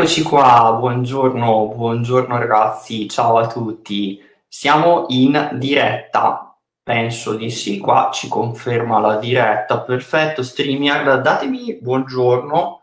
Eccoci qua, buongiorno, buongiorno ragazzi, ciao a tutti. Siamo in diretta, penso di sì, qua ci conferma la diretta, perfetto. StreamYard, datemi buongiorno.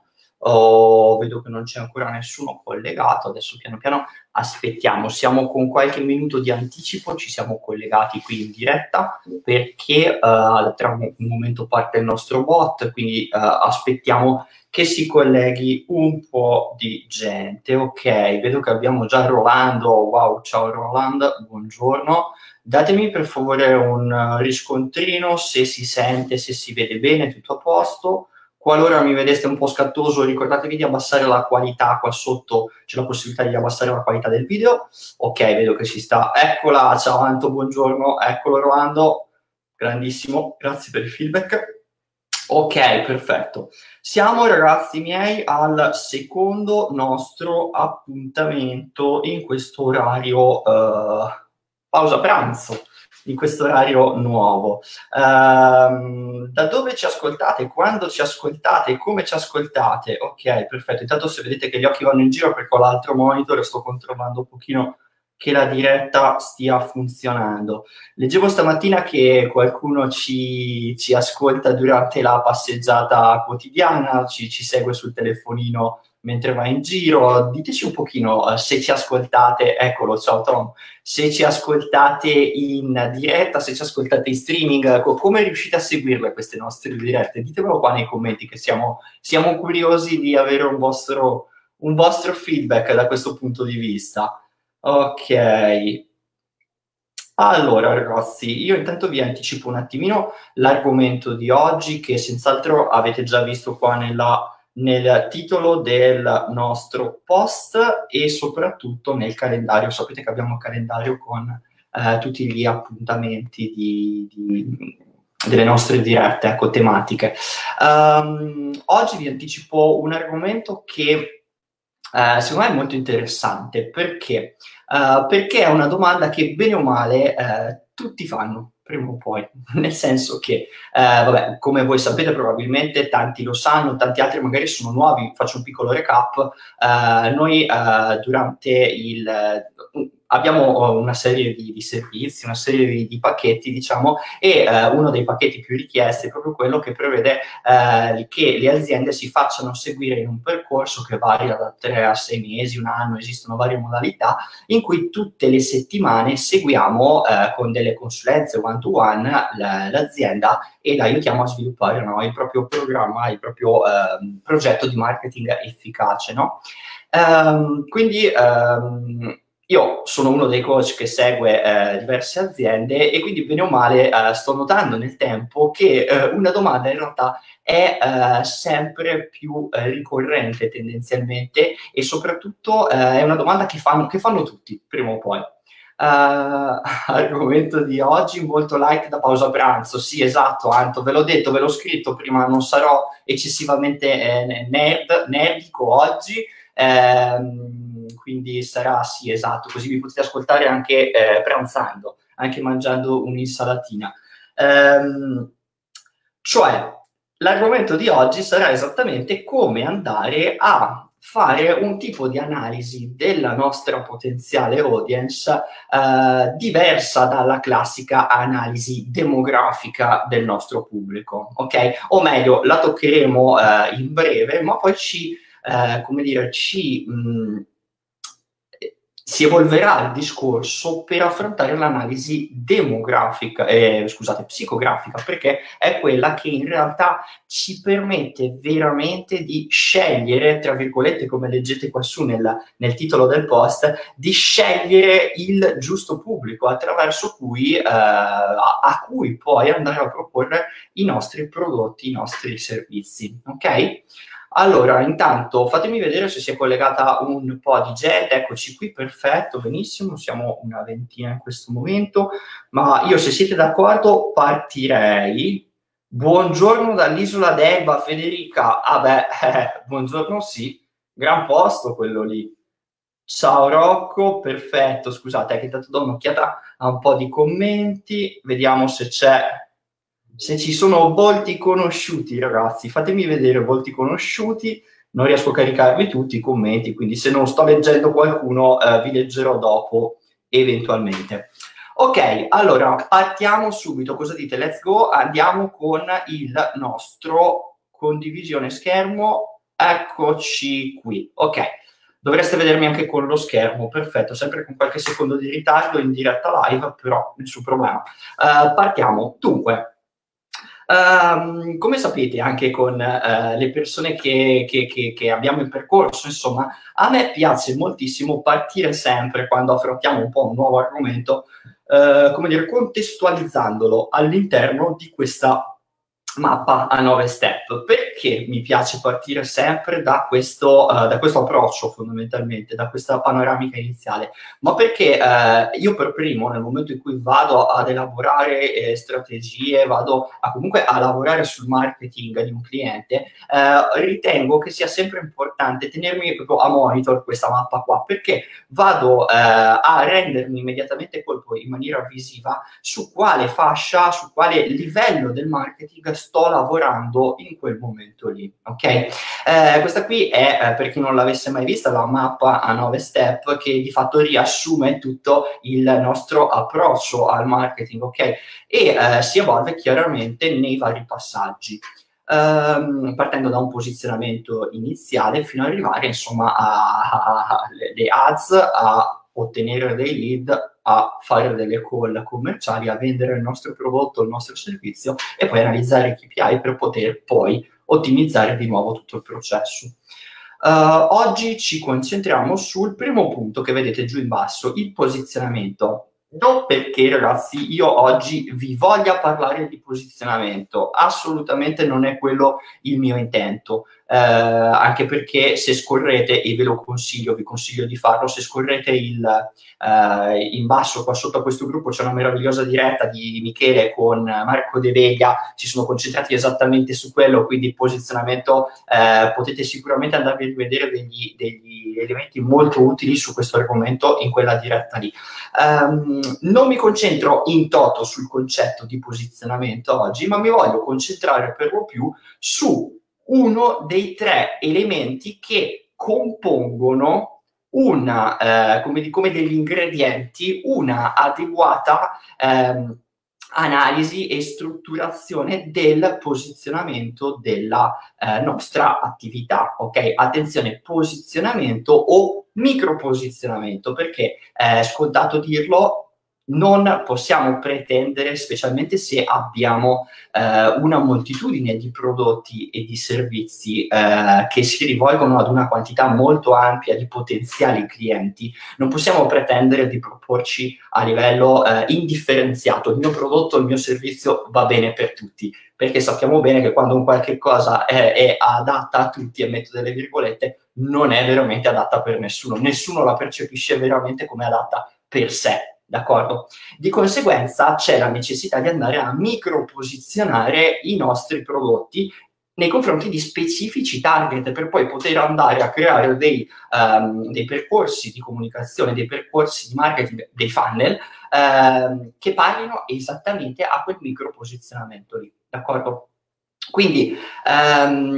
Oh, vedo che non c'è ancora nessuno collegato, adesso piano piano aspettiamo, siamo con qualche minuto di anticipo, ci siamo collegati qui in diretta perché tra un momento parte il nostro bot, quindi aspettiamo che si colleghi un po' di gente. Ok, vedo che abbiamo già Rolando, wow, ciao Roland, buongiorno. Datemi per favore un riscontrino, se si sente, se si vede bene, tutto a posto. Qualora mi vedeste un po' scattoso, ricordatevi di abbassare la qualità, qua sotto c'è la possibilità di abbassare la qualità del video. Ok, vedo che ci sta. Eccola, ciao Anto, buongiorno, eccolo Rolando, grandissimo, grazie per il feedback. Ok, perfetto. Siamo, ragazzi miei, al secondo nostro appuntamento in questo orario pausa pranzo. In questo orario nuovo. Da dove ci ascoltate? Quando ci ascoltate? Come ci ascoltate? Ok, perfetto. Intanto se vedete che gli occhi vanno in giro perché ho l'altro monitor e sto controllando un pochino che la diretta stia funzionando. Leggevo stamattina che qualcuno ci ascolta durante la passeggiata quotidiana, ci segue sul telefonino mentre va in giro. Diteci un pochino se ci ascoltate, eccolo, ciao Tom, se ci ascoltate in diretta, se ci ascoltate in streaming, come riuscite a seguirle queste nostre dirette? Ditemelo qua nei commenti, che siamo curiosi di avere un vostro feedback da questo punto di vista. Ok. Allora ragazzi, io intanto vi anticipo un attimino l'argomento di oggi, che senz'altro avete già visto qua nel titolo del nostro post e soprattutto nel calendario. Sapete che abbiamo un calendario con tutti gli appuntamenti delle nostre dirette, ecco, tematiche. Oggi vi anticipo un argomento che secondo me è molto interessante, perché è una domanda che bene o male tutti fanno prima o poi, nel senso che, vabbè, come voi sapete probabilmente, tanti lo sanno, tanti altri magari sono nuovi. Faccio un piccolo recap. Noi abbiamo una serie di servizi, una serie di pacchetti, diciamo, e uno dei pacchetti più richiesti è proprio quello che prevede che le aziende si facciano seguire in un percorso che varia da 3 a 6 mesi, un anno, esistono varie modalità, in cui tutte le settimane seguiamo con delle consulenze one-to-one l'azienda ed aiutiamo a sviluppare, no, il proprio programma, il proprio progetto di marketing efficace, no? Quindi io sono uno dei coach che segue diverse aziende e quindi bene o male sto notando nel tempo che una domanda in realtà è sempre più ricorrente tendenzialmente, e soprattutto è una domanda che fanno tutti prima o poi. Argomento di oggi, molto light da pausa pranzo. Sì, esatto Anto, ve l'ho detto, ve l'ho scritto prima, non sarò eccessivamente nerdico oggi. Quindi sarà, sì esatto, così vi potete ascoltare anche pranzando, anche mangiando un'insalatina. Cioè, l'argomento di oggi sarà esattamente come andare a fare un tipo di analisi della nostra potenziale audience diversa dalla classica analisi demografica del nostro pubblico, ok? O meglio, la toccheremo in breve, ma poi come dire, si evolverà il discorso per affrontare l'analisi demografica, scusate, psicografica, perché è quella che in realtà ci permette veramente di scegliere, tra virgolette, come leggete qua su nel titolo del post, di scegliere il giusto pubblico attraverso cui a cui poi andare a proporre i nostri prodotti, i nostri servizi, ok? Allora, intanto fatemi vedere se si è collegata un po' di gente. Eccoci qui, perfetto, benissimo, siamo una ventina in questo momento, ma io, se siete d'accordo, partirei. Buongiorno dall'isola d'Elba, Federica. Ah beh, buongiorno, sì, gran posto quello lì. Ciao Rocco, perfetto, scusate, che intanto do un'occhiata a un po' di commenti, vediamo se c'è... Se ci sono volti conosciuti, ragazzi, fatemi vedere volti conosciuti. non riesco a caricarvi tutti i commenti, quindi se non sto leggendo qualcuno vi leggerò dopo eventualmente. Ok, allora partiamo subito, cosa dite? Let's go, andiamo con il nostro condivisione schermo, eccoci qui, ok. Dovreste vedermi anche con lo schermo, perfetto, sempre con qualche secondo di ritardo in diretta live, però nessun problema. Partiamo, dunque. Come sapete anche con le persone che abbiamo in percorso, insomma, a me piace moltissimo partire sempre quando affrontiamo un po' un nuovo argomento, come dire, contestualizzandolo all'interno di questa mappa a 9 step. Perché mi piace partire sempre da questo approccio fondamentalmente, da questa panoramica iniziale? Ma perché io per primo, nel momento in cui vado ad elaborare strategie, vado comunque a lavorare sul marketing di un cliente, ritengo che sia sempre importante tenermi proprio a monitor questa mappa qua, perché vado a rendermi immediatamente colpo in maniera visiva su quale fascia, su quale livello del marketing sto lavorando in quel momento lì, ok? Questa qui è, per chi non l'avesse mai vista, la mappa a 9 step che di fatto riassume tutto il nostro approccio al marketing, ok? E si evolve chiaramente nei vari passaggi, partendo da un posizionamento iniziale fino ad arrivare, insomma, alle ads, a ottenere dei lead, a fare delle call commerciali, a vendere il nostro prodotto, il nostro servizio, e poi analizzare i KPI per poter poi ottimizzare di nuovo tutto il processo. Oggi ci concentriamo sul primo punto che vedete giù in basso, il posizionamento. Non perché, ragazzi, io oggi vi voglia parlare di posizionamento, assolutamente non è quello il mio intento, anche perché se scorrete, e ve lo consiglio, vi consiglio di farlo, se scorrete in basso qua sotto a questo gruppo c'è una meravigliosa diretta di Michele con Marco De Vega, si sono concentrati esattamente su quello, quindi posizionamento, potete sicuramente andare a vedere degli elementi molto utili su questo argomento in quella diretta lì. Non mi concentro in toto sul concetto di posizionamento oggi, ma mi voglio concentrare per lo più su uno dei 3 elementi che compongono come degli ingredienti, una adeguata analisi e strutturazione del posizionamento della nostra attività, ok? Attenzione, posizionamento o microposizionamento, perché è scontato dirlo, non possiamo pretendere, specialmente se abbiamo una moltitudine di prodotti e di servizi che si rivolgono ad una quantità molto ampia di potenziali clienti, non possiamo pretendere di proporci a livello indifferenziato. Il mio prodotto, il mio servizio va bene per tutti, perché sappiamo bene che quando un qualche cosa è adatta a tutti, e metto delle virgolette, non è veramente adatta per nessuno. Nessuno la percepisce veramente come adatta per sé. D'accordo? Di conseguenza c'è la necessità di andare a microposizionare i nostri prodotti nei confronti di specifici target, per poi poter andare a creare dei percorsi di comunicazione, dei percorsi di marketing, dei funnel che parlino esattamente a quel microposizionamento lì. D'accordo? Quindi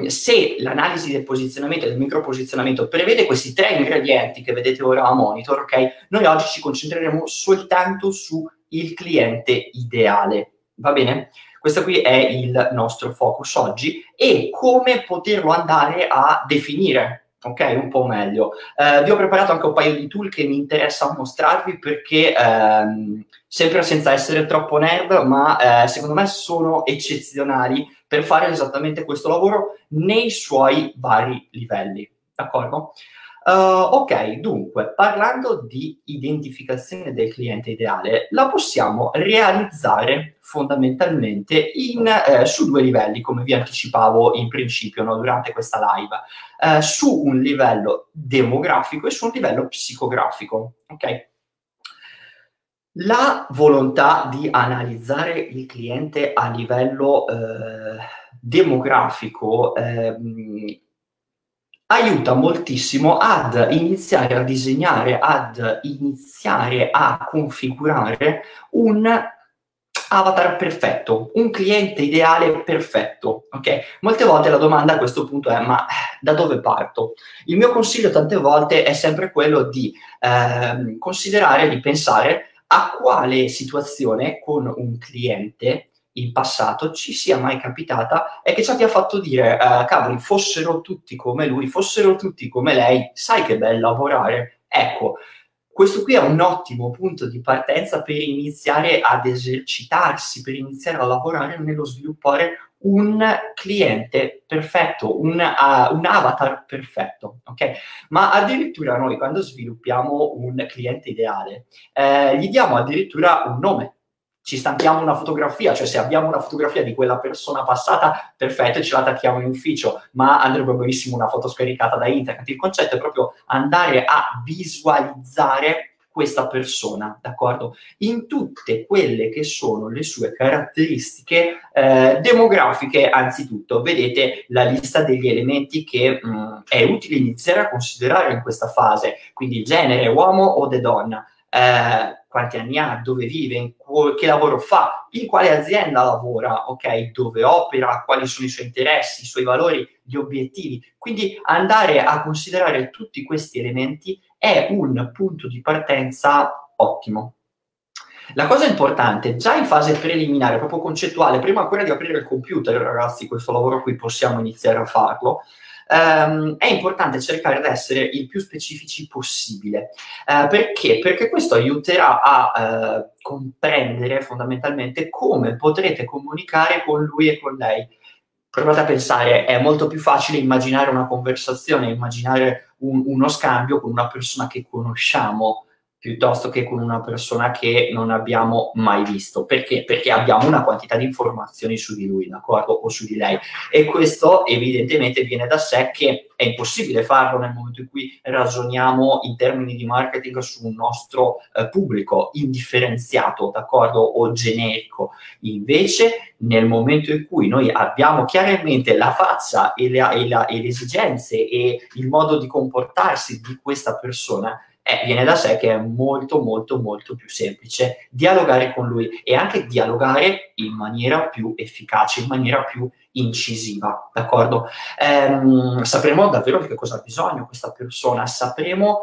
se l'analisi del posizionamento e del microposizionamento prevede questi 3 ingredienti che vedete ora a monitor, ok? Noi oggi ci concentreremo soltanto sul cliente ideale, va bene? Questo qui è il nostro focus oggi e come poterlo andare a definire. Ok, un po' meglio. Vi ho preparato anche un paio di tool che mi interessa mostrarvi perché, sempre senza essere troppo nerd, ma secondo me sono eccezionali per fare esattamente questo lavoro nei suoi vari livelli. D'accordo? Ok, dunque, parlando di identificazione del cliente ideale, la possiamo realizzare fondamentalmente su 2 livelli, come vi anticipavo in principio, no, durante questa live, su un livello demografico e su un livello psicografico, ok? La volontà di analizzare il cliente a livello demografico aiuta moltissimo ad iniziare a disegnare, ad iniziare a configurare un avatar perfetto, un cliente ideale perfetto, ok? Molte volte la domanda a questo punto è: ma da dove parto? Il mio consiglio tante volte è sempre quello di considerare, di pensare a quale situazione con un cliente in passato ci sia mai capitata e che ci abbia fatto dire cavoli, fossero tutti come lui, fossero tutti come lei, sai che bello lavorare. Ecco, questo qui è un ottimo punto di partenza per iniziare ad esercitarsi, per iniziare a lavorare nello sviluppare un cliente perfetto, un avatar perfetto, ok? Ma addirittura noi quando sviluppiamo un cliente ideale gli diamo addirittura un nome. Ci stampiamo una fotografia, cioè se abbiamo una fotografia di quella persona passata, perfetto, ce la attacchiamo in ufficio, ma andrebbe benissimo una foto scaricata da internet. Il concetto è proprio andare a visualizzare questa persona, d'accordo? In tutte quelle che sono le sue caratteristiche demografiche, anzitutto. Vedete la lista degli elementi che è utile iniziare a considerare in questa fase, quindi il genere, uomo o de donna. Quanti anni ha, dove vive, che lavoro fa, in quale azienda lavora, ok, dove opera, quali sono i suoi interessi, i suoi valori, gli obiettivi. Quindi andare a considerare tutti questi elementi è un punto di partenza ottimo. La cosa importante, già in fase preliminare, proprio concettuale, prima ancora di aprire il computer, ragazzi, questo lavoro qui possiamo iniziare a farlo, è importante cercare di essere il più specifici possibile. Perché? Perché questo aiuterà a comprendere fondamentalmente come potrete comunicare con lui e con lei. Provate a pensare, è molto più facile immaginare una conversazione, immaginare uno scambio con una persona che conosciamo piuttosto che con una persona che non abbiamo mai visto. Perché? Perché abbiamo una quantità di informazioni su di lui, d'accordo? O su di lei. E questo evidentemente viene da sé che è impossibile farlo nel momento in cui ragioniamo in termini di marketing su un nostro pubblico indifferenziato, d'accordo? O generico. Invece, nel momento in cui noi abbiamo chiaramente la faccia e le esigenze e il modo di comportarsi di questa persona, viene da sé che è molto, molto, molto più semplice dialogare con lui e anche dialogare in maniera più efficace, in maniera più incisiva, d'accordo? Sapremo davvero di che cosa ha bisogno questa persona, sapremo...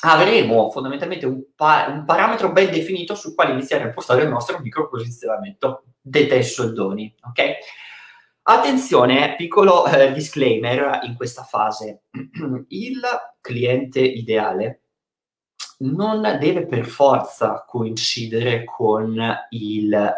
avremo fondamentalmente un parametro ben definito sul quale iniziare a impostare il nostro microposizionamento. Detta i soldoni, ok? Attenzione, piccolo disclaimer in questa fase. Il cliente ideale non deve per forza coincidere con il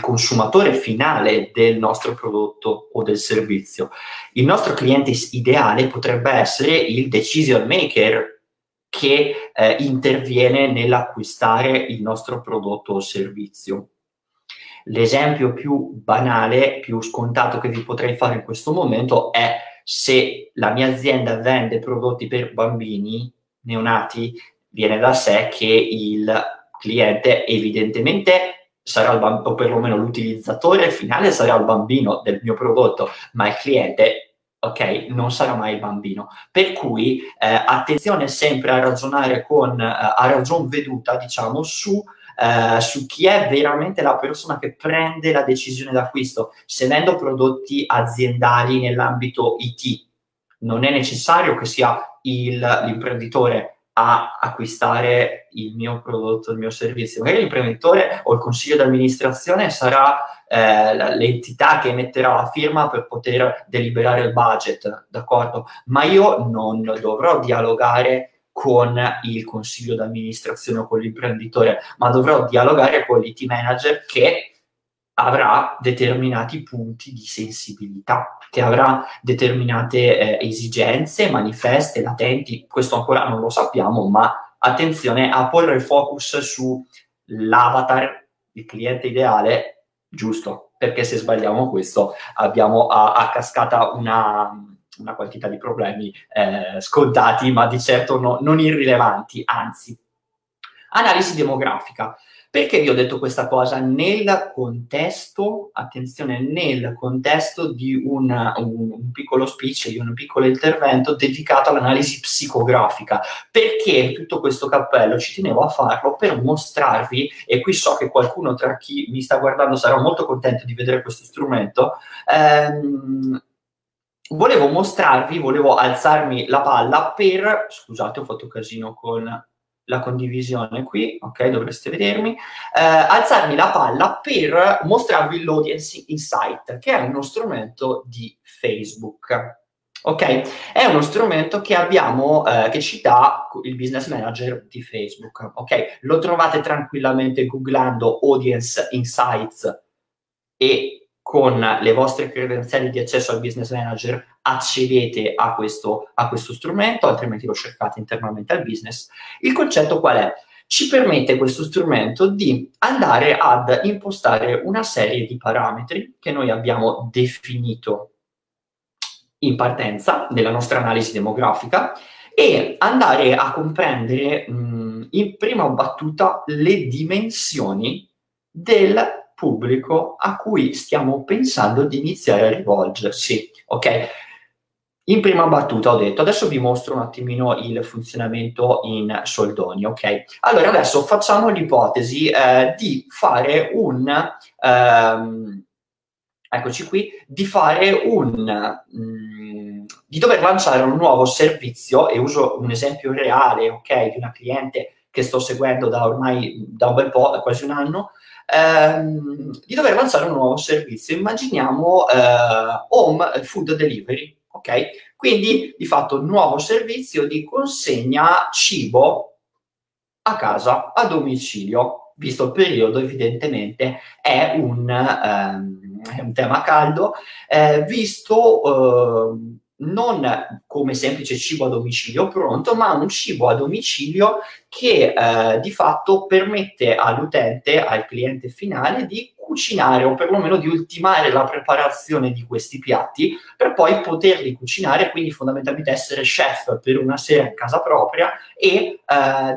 consumatore finale del nostro prodotto o del servizio. Il nostro cliente ideale potrebbe essere il decision maker che interviene nell'acquistare il nostro prodotto o servizio. L'esempio più banale, più scontato che vi potrei fare in questo momento è: se la mia azienda vende prodotti per bambini neonati, viene da sé che il cliente evidentemente sarà il bambino, o perlomeno l'utilizzatore finale sarà il bambino del mio prodotto, ma il cliente, ok, non sarà mai il bambino. Per cui attenzione sempre a ragionare a ragion veduta, diciamo, su chi è veramente la persona che prende la decisione d'acquisto. Se vendo prodotti aziendali nell'ambito IT, non è necessario che sia l'imprenditore a acquistare il mio prodotto, il mio servizio. Magari l'imprenditore o il consiglio di amministrazione sarà l'entità che metterà la firma per poter deliberare il budget, d'accordo? Ma io non dovrò dialogare con il consiglio d'amministrazione o con l'imprenditore, ma dovrò dialogare con l'IT manager che avrà determinati punti di sensibilità, che avrà determinate esigenze manifeste, latenti. Questo ancora non lo sappiamo, ma attenzione a porre il focus sull'avatar, il cliente ideale, giusto, perché se sbagliamo questo abbiamo a cascata una quantità di problemi scontati, ma di certo non irrilevanti, anzi. Analisi demografica. Perché vi ho detto questa cosa? Nel contesto, attenzione, nel contesto di un piccolo speech, di un piccolo intervento dedicato all'analisi psicografica. Perché tutto questo cappello? Ci tenevo a farlo per mostrarvi, e qui so che qualcuno tra chi mi sta guardando sarà molto contento di vedere questo strumento, volevo mostrarvi, volevo alzarmi la palla per... Scusate, ho fatto casino con... la condivisione qui, ok, dovreste vedermi, alzarmi la palla per mostrarvi l'Audience Insight, che è uno strumento di Facebook, ok? È uno strumento che abbiamo, che ci dà il business manager di Facebook, ok? Lo trovate tranquillamente googlando Audience Insights e con le vostre credenziali di accesso al business manager accedete a questo strumento, altrimenti lo cercate internamente al business. Il concetto qual è? Ci permette questo strumento di andare ad impostare una serie di parametri che noi abbiamo definito in partenza nella nostra analisi demografica e andare a comprendere in prima battuta le dimensioni del pubblico a cui stiamo pensando di iniziare a rivolgersi, ok? In prima battuta ho detto, adesso vi mostro un attimino il funzionamento in soldoni, ok? Allora adesso facciamo l'ipotesi di fare di dover lanciare un nuovo servizio, e uso un esempio reale, ok, di una cliente che sto seguendo da un bel po', da quasi un anno, di dover lanciare un nuovo servizio. Immaginiamo home food delivery, ok? Quindi di fatto un nuovo servizio di consegna cibo a casa, a domicilio. Visto il periodo, evidentemente è un tema caldo, visto non come semplice cibo a domicilio pronto, ma un cibo a domicilio che di fatto permette all'utente, al cliente finale, di cucinare o perlomeno di ultimare la preparazione di questi piatti per poi poterli cucinare, quindi fondamentalmente essere chef per una sera in casa propria e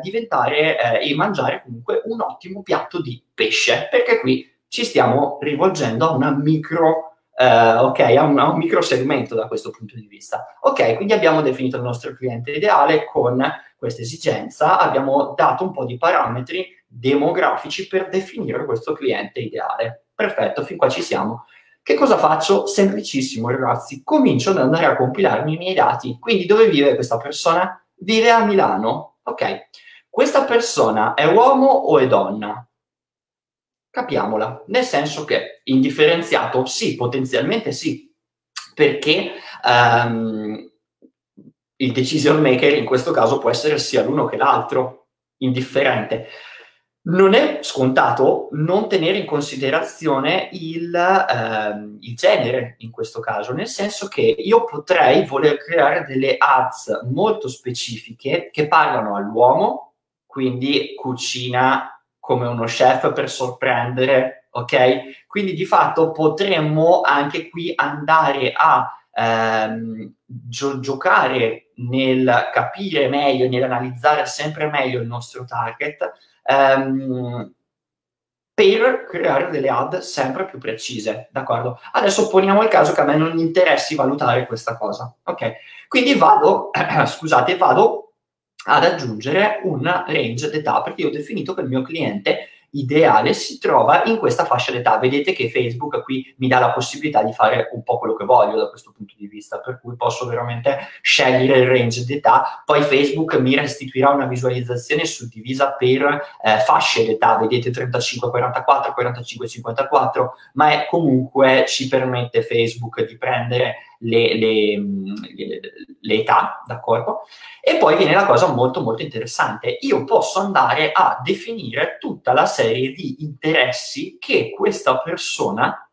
diventare e mangiare comunque un ottimo piatto di pesce, perché qui ci stiamo rivolgendo a una micro... a un micro segmento da questo punto di vista. Ok, quindi abbiamo definito il nostro cliente ideale con questa esigenza, abbiamo dato un po' di parametri demografici per definire questo cliente ideale. Perfetto, fin qua ci siamo. Che cosa faccio? Semplicissimo, ragazzi. Comincio ad andare a compilarmi i miei dati. Quindi dove vive questa persona? Vive a Milano. Ok, questa persona è uomo o è donna? Capiamola, nel senso che indifferenziato sì, potenzialmente sì, perché il decision maker in questo caso può essere sia l'uno che l'altro, indifferente. Non è scontato non tenere in considerazione il genere in questo caso, nel senso che io potrei voler creare delle ads molto specifiche che parlano all'uomo, quindi cucina come uno chef per sorprendere, ok? Quindi di fatto potremmo anche qui andare a giocare nel capire meglio, nell'analizzare sempre meglio il nostro target per creare delle ad sempre più precise, d'accordo? Adesso poniamo il caso che a me non interessi valutare questa cosa, ok? Quindi vado, scusate, vado ad aggiungere una range d'età, perché io ho definito che il mio cliente ideale si trova in questa fascia d'età. Vedete che Facebook qui mi dà la possibilità di fare un po' quello che voglio da questo punto di vista, per cui posso veramente scegliere il range d'età, poi Facebook mi restituirà una visualizzazione suddivisa per fasce d'età, vedete 35-44, 45-54, ma è, comunque ci permette Facebook di prendere le età, d'accordo? E poi viene la cosa molto molto interessante, io posso andare a definire tutta la serie di interessi che questa persona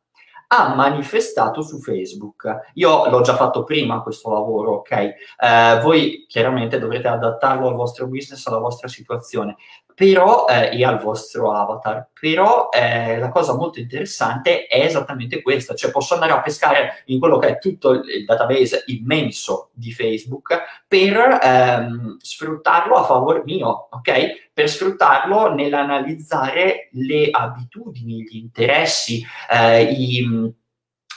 ha manifestato su Facebook. Io l'ho già fatto prima questo lavoro, ok? Voi chiaramente dovrete adattarlo al vostro business, alla vostra situazione. però e al vostro avatar. Però la cosa molto interessante è esattamente questa, cioè posso andare a pescare in quello che è tutto il database immenso di Facebook per sfruttarlo a favore mio, ok? Per sfruttarlo nell'analizzare le abitudini, gli interessi,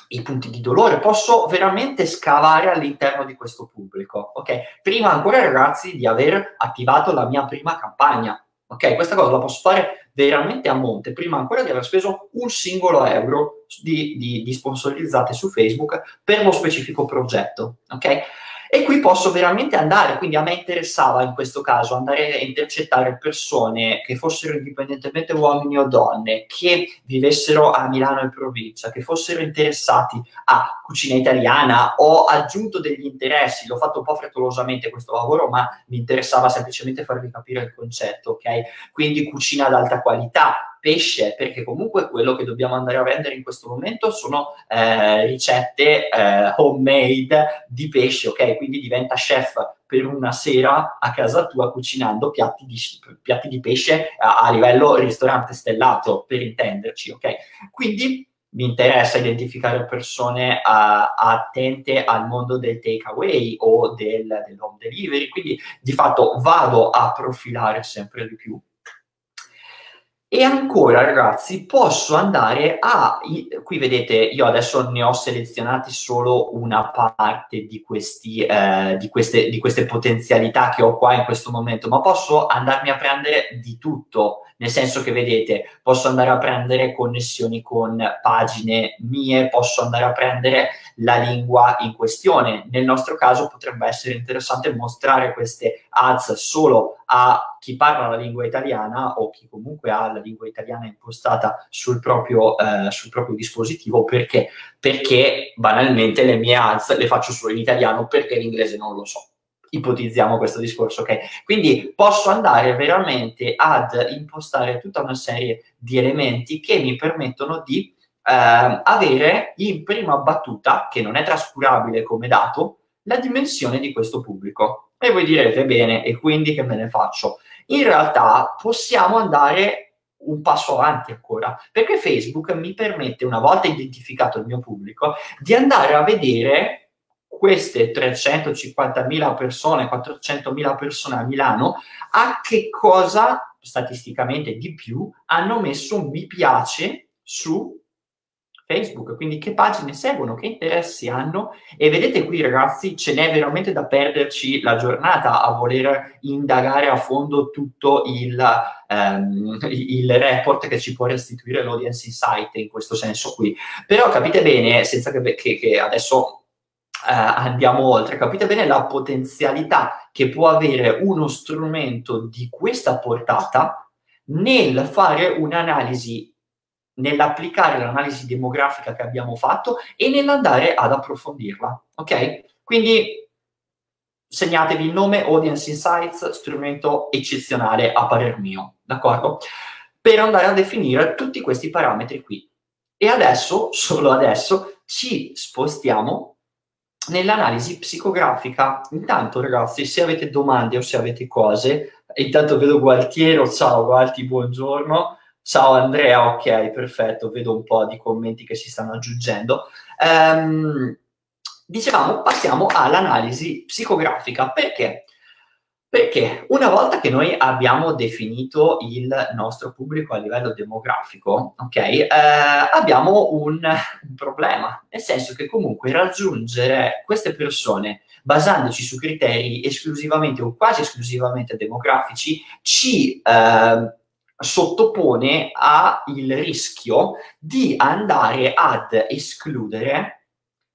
i punti di dolore. Posso veramente scavare all'interno di questo pubblico, ok? Prima ancora, ragazzi, di aver attivato la mia prima campagna, ok? Questa cosa la posso fare veramente a monte, prima ancora di aver speso un singolo euro di sponsorizzate su Facebook per lo specifico progetto, ok? E qui posso veramente andare, quindi a me interessava in questo caso andare a intercettare persone che fossero indipendentemente uomini o donne, che vivessero a Milano e provincia, che fossero interessati a cucina italiana. Ho aggiunto degli interessi, l'ho fatto un po' frettolosamente questo lavoro, ma mi interessava semplicemente farvi capire il concetto, ok? Quindi cucina ad alta qualità, pesce, perché comunque quello che dobbiamo andare a vendere in questo momento sono ricette homemade di pesce, ok? Quindi diventa chef per una sera a casa tua cucinando piatti di pesce a livello ristorante stellato, per intenderci, ok? Quindi mi interessa identificare persone attente al mondo del takeaway o del home delivery, quindi di fatto vado a profilare sempre di più. E ancora, ragazzi, posso andare qui vedete, io adesso ne ho selezionati solo una parte di queste potenzialità che ho qua in questo momento, ma posso andarmi a prendere di tutto, nel senso che vedete, posso andare a prendere connessioni con pagine mie, posso andare a prendere la lingua in questione. Nel nostro caso potrebbe essere interessante mostrare queste ads solo a chi parla la lingua italiana o chi comunque ha la lingua italiana impostata sul proprio dispositivo. Perché? Perché banalmente le mie ads le faccio solo in italiano perché l'inglese non lo so. Ipotizziamo questo discorso, ok? Quindi posso andare veramente ad impostare tutta una serie di elementi che mi permettono di avere in prima battuta, che non è trascurabile come dato, la dimensione di questo pubblico. E voi direte, bene, e quindi che me ne faccio? In realtà possiamo andare un passo avanti ancora, perché Facebook mi permette, una volta identificato il mio pubblico, di andare a vedere queste 350.000 persone, 400.000 persone a Milano, a che cosa, statisticamente di più, hanno messo un mi piace su Facebook, quindi che pagine seguono, che interessi hanno. E vedete qui, ragazzi, ce n'è veramente da perderci la giornata a voler indagare a fondo tutto il report che ci può restituire l'Audience Insight in questo senso qui. Però capite bene, senza che adesso andiamo oltre, capite bene la potenzialità che può avere uno strumento di questa portata nel fare un'analisi, nell'applicare l'analisi demografica che abbiamo fatto e nell'andare ad approfondirla, ok? Quindi segnatevi il nome Audience Insights, strumento eccezionale a parer mio, d'accordo? Per andare a definire tutti questi parametri qui. E adesso, solo adesso, ci spostiamo nell'analisi psicografica. Intanto, ragazzi, se avete domande o se avete cose, intanto vedo Gualtiero, ciao Gualti, buongiorno. Ciao Andrea, ok, perfetto, vedo un po' di commenti che si stanno aggiungendo. Dicevamo, passiamo all'analisi psicografica. Perché? Perché una volta che noi abbiamo definito il nostro pubblico a livello demografico, ok, abbiamo un problema, nel senso che comunque raggiungere queste persone basandoci su criteri esclusivamente o quasi esclusivamente demografici ci sottopone al rischio di andare ad escludere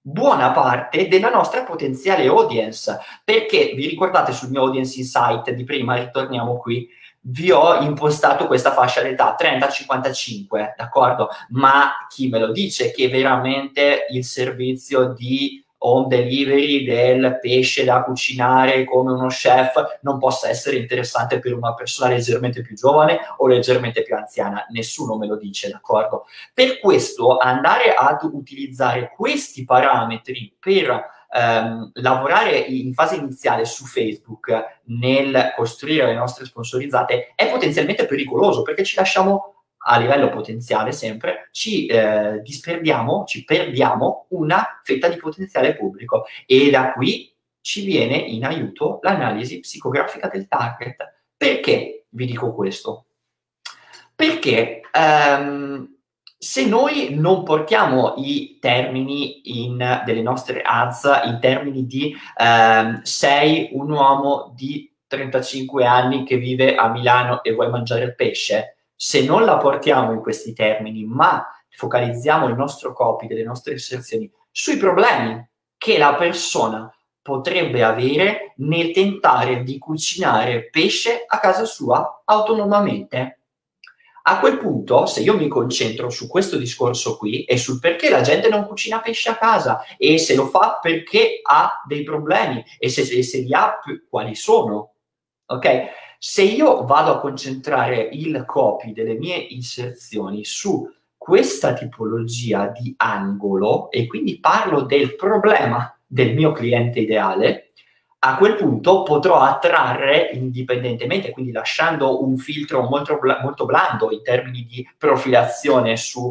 buona parte della nostra potenziale audience, perché vi ricordate sul mio Audience Insight di prima, ritorniamo qui, vi ho impostato questa fascia d'età 30-55, d'accordo? Ma chi me lo dice che veramente il servizio di home delivery del pesce da cucinare come uno chef non possa essere interessante per una persona leggermente più giovane o leggermente più anziana? Nessuno me lo dice, d'accordo? Per questo andare ad utilizzare questi parametri per lavorare in fase iniziale su Facebook nel costruire le nostre sponsorizzate è potenzialmente pericoloso, perché ci lasciamo, a livello potenziale sempre, ci perdiamo una fetta di potenziale pubblico, e da qui ci viene in aiuto l'analisi psicografica del target. Perché vi dico questo? Perché se noi non portiamo i termini delle nostre ads in termini di sei un uomo di 35 anni che vive a Milano e vuoi mangiare il pesce, se non la portiamo in questi termini, ma focalizziamo il nostro copy delle nostre inserzioni sui problemi che la persona potrebbe avere nel tentare di cucinare pesce a casa sua autonomamente. A quel punto, se io mi concentro su questo discorso qui e sul perché la gente non cucina pesce a casa, e se lo fa perché ha dei problemi, e se li ha, quali sono, ok? Se io vado a concentrare il copy delle mie inserzioni su questa tipologia di angolo, e quindi parlo del problema del mio cliente ideale, a quel punto potrò attrarre indipendentemente, quindi lasciando un filtro molto, molto blando in termini di profilazione su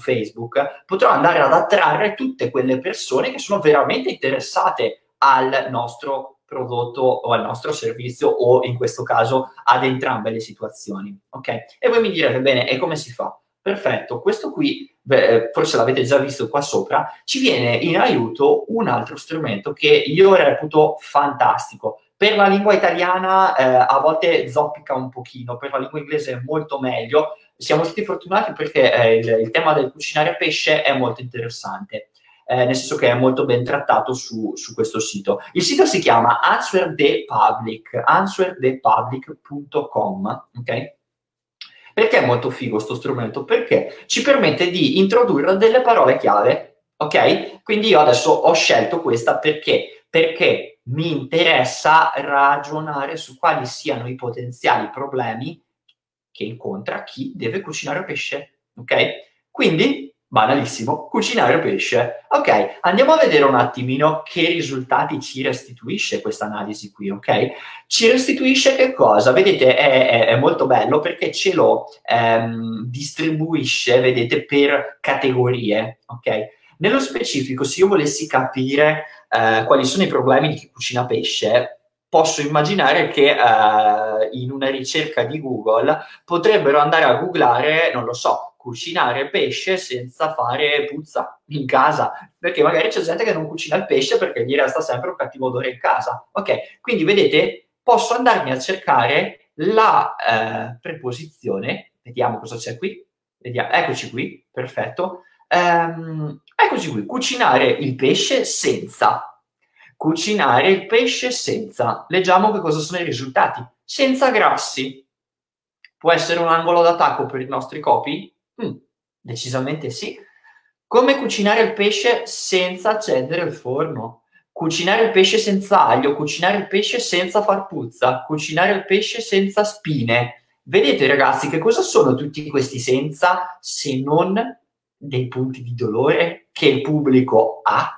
Facebook, potrò andare ad attrarre tutte quelle persone che sono veramente interessate al nostro prodotto o al nostro servizio, o in questo caso ad entrambe le situazioni. Ok? E voi mi direte, bene, e come si fa? Perfetto, questo qui, beh, forse l'avete già visto qua sopra, ci viene in aiuto un altro strumento che io reputo fantastico. Per la lingua italiana a volte zoppica un pochino, per la lingua inglese è molto meglio. Siamo stati fortunati perché il tema del cucinare pesce è molto interessante, nel senso che è molto ben trattato su questo sito. Il sito si chiama answerthepublic, answerthepublic.com, ok? Perché è molto figo questo strumento? Perché ci permette di introdurre delle parole chiave, ok? Quindi io adesso ho scelto questa perché mi interessa ragionare su quali siano i potenziali problemi che incontra chi deve cucinare pesce, ok? Quindi, banalissimo, cucinare pesce. Ok, andiamo a vedere un attimino che risultati ci restituisce questa analisi qui, ok? Ci restituisce che cosa? Vedete, è molto bello perché ce lo distribuisce, vedete, per categorie, ok? Nello specifico, se io volessi capire quali sono i problemi di chi cucina pesce, posso immaginare che in una ricerca di Google potrebbero andare a googlare, non lo so, cucinare pesce senza fare puzza in casa, perché magari c'è gente che non cucina il pesce perché gli resta sempre un cattivo odore in casa, ok? Quindi vedete, posso andarmi a cercare la preposizione, vediamo cosa c'è qui, vediamo, eccoci qui, perfetto, eccoci qui, cucinare il pesce senza, leggiamo che cosa sono i risultati, senza grassi, può essere un angolo d'attacco per i nostri copy? Decisamente sì. Come cucinare il pesce senza accendere il forno, cucinare il pesce senza aglio, cucinare il pesce senza far puzza, cucinare il pesce senza spine. Vedete ragazzi che cosa sono tutti questi senza, se non dei punti di dolore che il pubblico ha?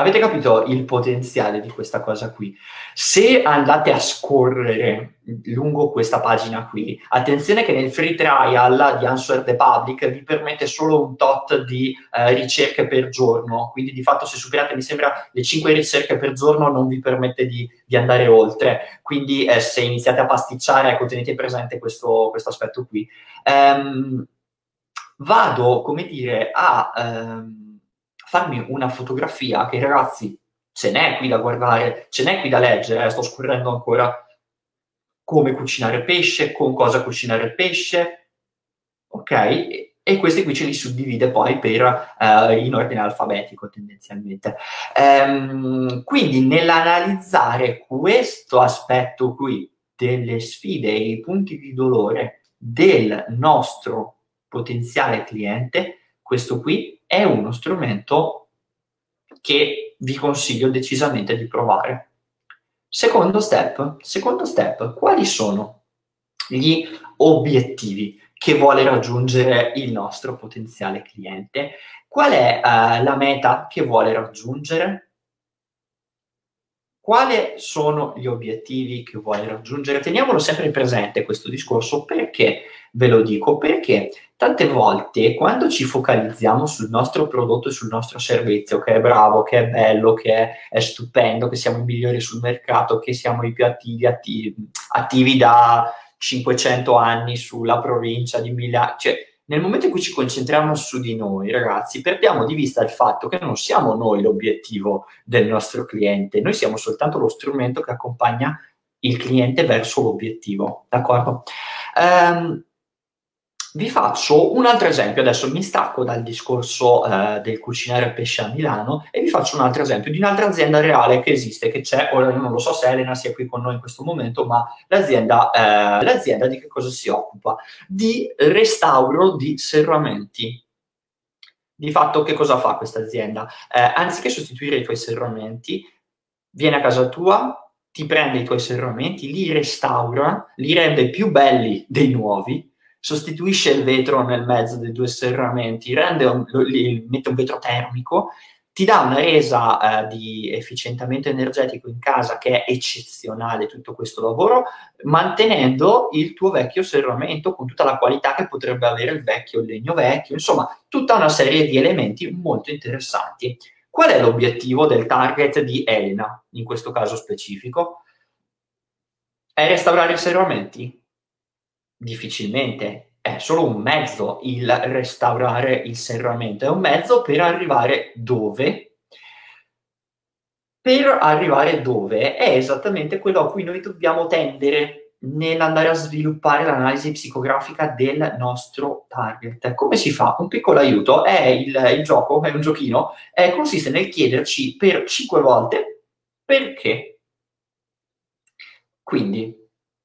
Avete capito il potenziale di questa cosa qui? Se andate a scorrere lungo questa pagina qui, attenzione che nel free trial di Answer the Public vi permette solo un tot di ricerche per giorno, quindi di fatto se superate, mi sembra, le 5 ricerche per giorno non vi permette di andare oltre, quindi se iniziate a pasticciare, ecco, tenete presente questo aspetto qui. Vado, come dire, a... farmi una fotografia, che ragazzi ce n'è qui da guardare, ce n'è qui da leggere, sto scorrendo ancora come cucinare pesce, con cosa cucinare pesce, ok? E questi qui ce li suddivide poi per, in ordine alfabetico tendenzialmente. Quindi nell'analizzare questo aspetto qui delle sfide e i punti di dolore del nostro potenziale cliente, questo qui è uno strumento che vi consiglio decisamente di provare. Secondo step, quali sono gli obiettivi che vuole raggiungere il nostro potenziale cliente. Qual è la meta che vuole raggiungere? Quali sono gli obiettivi che vuole raggiungere? Teniamolo sempre presente questo discorso, perché ve lo dico? Perché tante volte quando ci focalizziamo sul nostro prodotto e sul nostro servizio, che è bravo, che è bello, che è stupendo, che siamo i migliori sul mercato, che siamo i più attivi da 500 anni sulla provincia di Milano, cioè nel momento in cui ci concentriamo su di noi, ragazzi, perdiamo di vista il fatto che non siamo noi l'obiettivo del nostro cliente, noi siamo soltanto lo strumento che accompagna il cliente verso l'obiettivo, d'accordo? Vi faccio un altro esempio, adesso mi stacco dal discorso del cucinare pesce a Milano e vi faccio un altro esempio di un'altra azienda reale che esiste, che c'è, ora non lo so se Elena sia qui con noi in questo momento, ma l'azienda di che cosa si occupa? Di restauro di serramenti. Di fatto che cosa fa questa azienda? Anziché sostituire i tuoi serramenti, viene a casa tua, ti prende i tuoi serramenti, li restaura, li rende più belli dei nuovi, sostituisce il vetro nel mezzo dei due serramenti, mette un vetro termico, ti dà una resa di efficientamento energetico in casa che è eccezionale, tutto questo lavoro, mantenendo il tuo vecchio serramento con tutta la qualità che potrebbe avere il vecchio, il legno vecchio, insomma tutta una serie di elementi molto interessanti. Qual è l'obiettivo del target di Elena in questo caso specifico? È restaurare i serramenti? Difficilmente, è solo un mezzo il restaurare il serramento, è un mezzo per arrivare dove? Per arrivare dove è esattamente quello a cui noi dobbiamo tendere nell'andare a sviluppare l'analisi psicografica del nostro target. Come si fa? Un piccolo aiuto, è il gioco, è un giochino, consiste nel chiederci per 5 volte perché. Quindi